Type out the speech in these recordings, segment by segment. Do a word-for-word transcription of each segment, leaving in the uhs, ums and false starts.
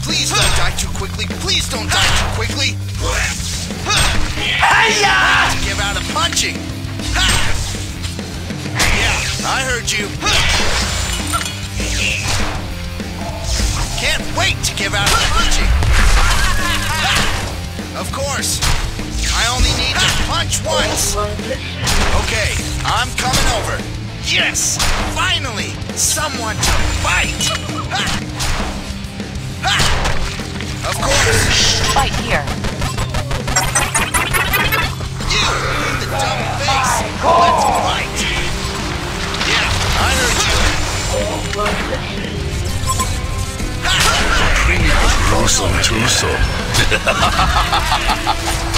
Please don't die too quickly. Please don't die too quickly. I need to give out of punching. Yeah, I heard you. Can't wait to give out of punching. Of course. I only need to punch once. Okay, I'm coming over. Yes! Finally! Someone to fight! Ha! Ha! Of course! Fight here. You with the dumb face! Let's fight! Yeah, I heard you! Gruesome twosome.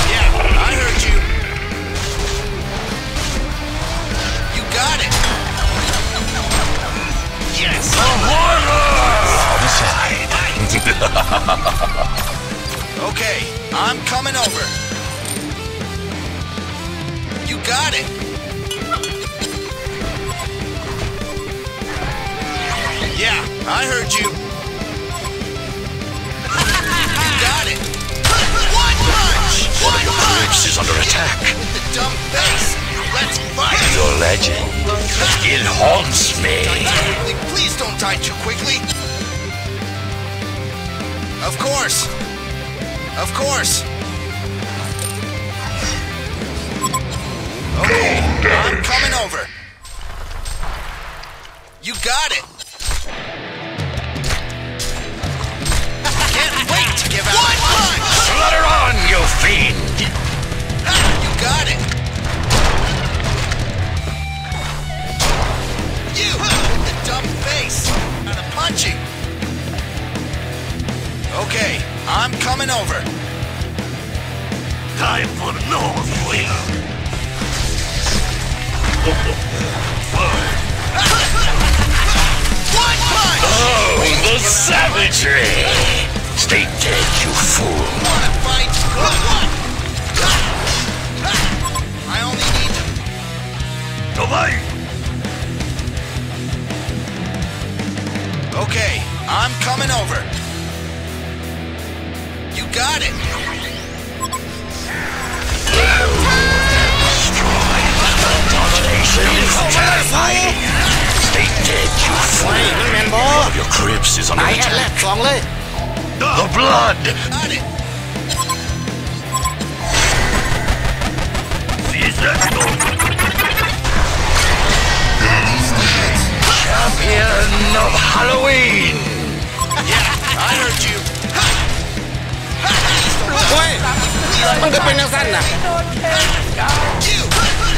Yeah, I heard you! You got it! Yes! The side. Okay, I'm coming over. You got it. Yeah, I heard you. You got it. One punch! One punch is under attack. With the dumb face. Let's fight! Your legend. It haunts me. Please don't die too quickly. Of course. Of course. Okay, I'm coming over. You got it. Can't wait to give out one punch. Flutter on, you fiend. You got it. You with the dumb face and a punching. Okay, I'm coming over. Time for no winner. One punch! Oh, the savagery! Stay dead, you fool! Wanna fight? Good one! I only need to. Goodbye! Okay, I'm coming over. You got it. Destroy the domination is terrifying. Stay dead, you flame. Remember, your crypts is under attack. The blood. Got it. Seize that door. Champion of Halloween! Yeah, I heard you! Wait!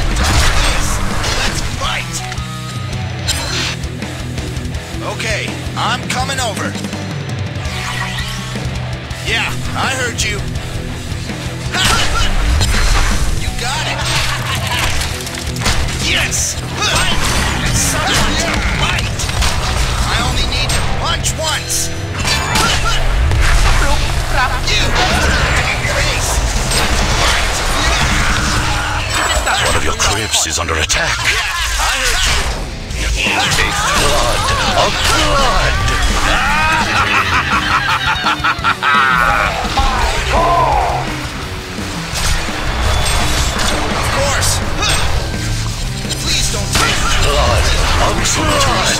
Let's fight! Okay, I'm coming over. Yeah, I heard you. You got it! Yes! Someone to fight! I only need to punch once! You! Face! One of your crypts is under attack! I heard you! A flood of blood! Of course! Please don't take me! Blood! Blood!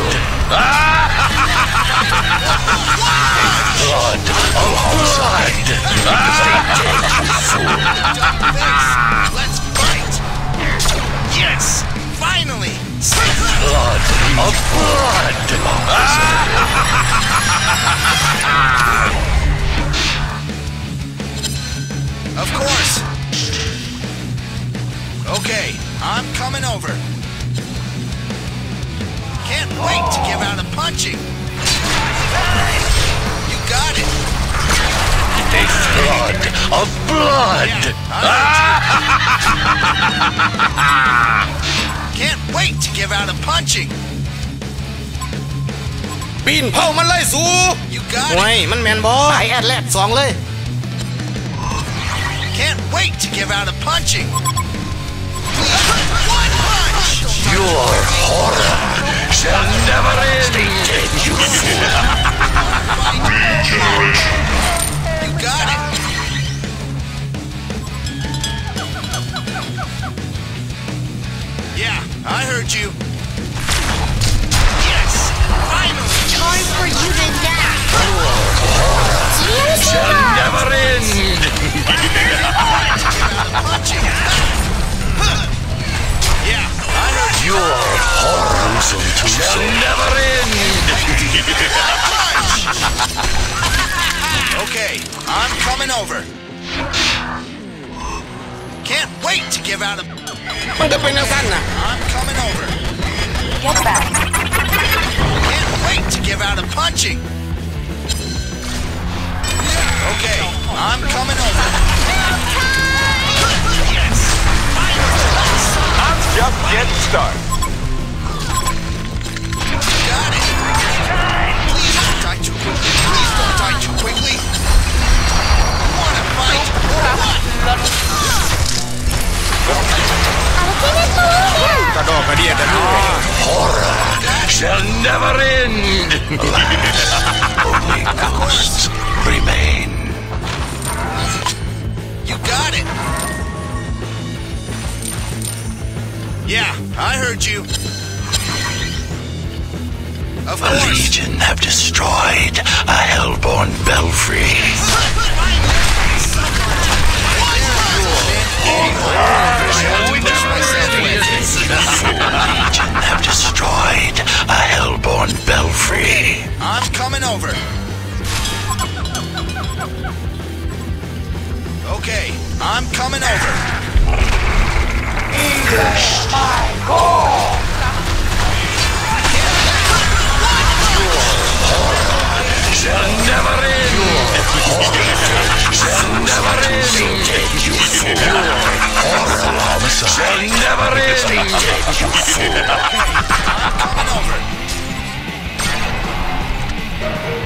Blood! Blood! Let's fight! Yes! Finally! Blood! Of blood! Of course! Okay, I'm coming over. Can't wait to give out a punching. You got it. A flood of blood. Yeah, can't wait to give out a punching. Bean pow man lai su. You got it. Man man boy. I at let song le. Can't wait to give out a punching. One punch. Your horror shall never end. Stay dead, you fool. soon, too soon. Shall never end. Okay, I'm coming over. Can't wait to give out a... I'm coming over. Get back. Can't wait to give out a punching. Okay, I'm coming over. Yes! I'm just getting started. Got it. Please don't die too quickly. Please don't die too quickly. Wanna fight or what? Horror shall never end. Only ghosts remain. You got it. Yeah, I heard you. Of the course. Legion have destroyed a hellborn belfry. The Legion have destroyed a hellborn belfry. I'm coming over. Okay, I'm coming over. English, my goal! Shall never end! Shall never end! You fool! Shall never end! You fool! Coming over.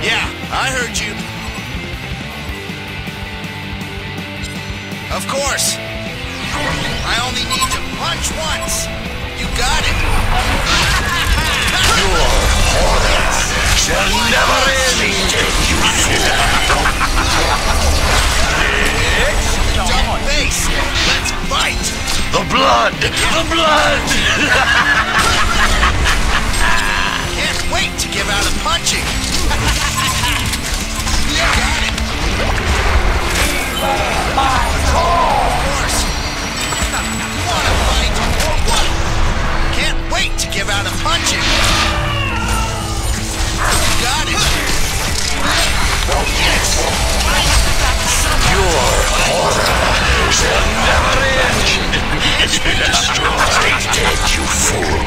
Yeah, I heard you. Of course! I only need to punch once! You got it! Your horror shall never end! You fool! Dumb face! Let's fight! The blood! The blood! Can't wait to give out a punching! You got it! My Of course. You wanna fight or what? Can't wait to give out a punching. You got it. Yes. Your horror shall never end. It's been destroyed. Dead, you fool.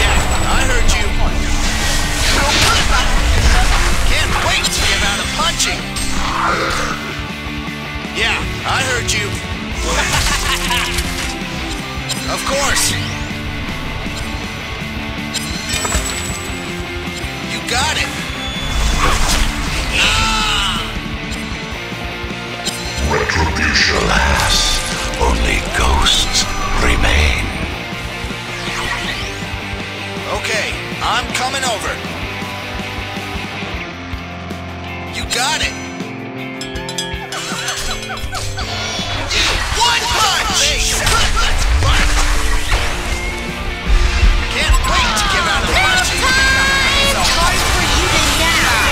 Yeah, I heard you. Can't wait to give out a punching. Yeah, I heard you. Of course. You got it. Ah! Retribution. Alas, only ghosts remain. Okay, I'm coming over. You got it. One punch! Can't wait to give out a punch! It's hard for you to now!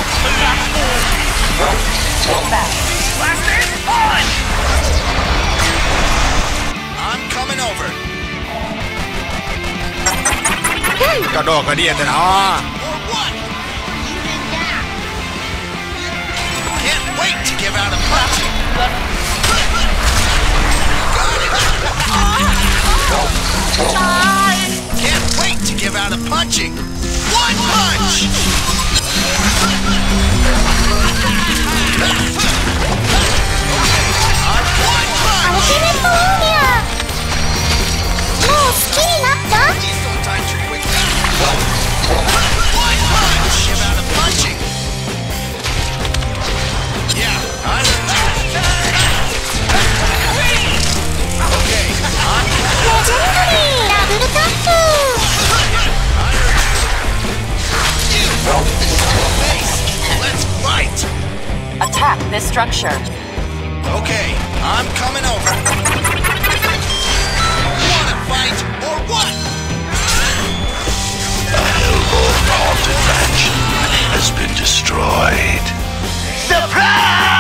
Blasters on! I'm coming over. Or what? Can't wait to give out a punch! Can't wait to give out a punching. One punch! One punch! Please don't die too quickly. One punch! Give out a punching. Yeah, I Let's fight! Attack this structure. Okay, I'm coming over. Wanna fight or what? A hellborn haunted mansion has been destroyed. Surprise!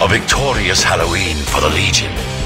A victorious Halloween for the Legion.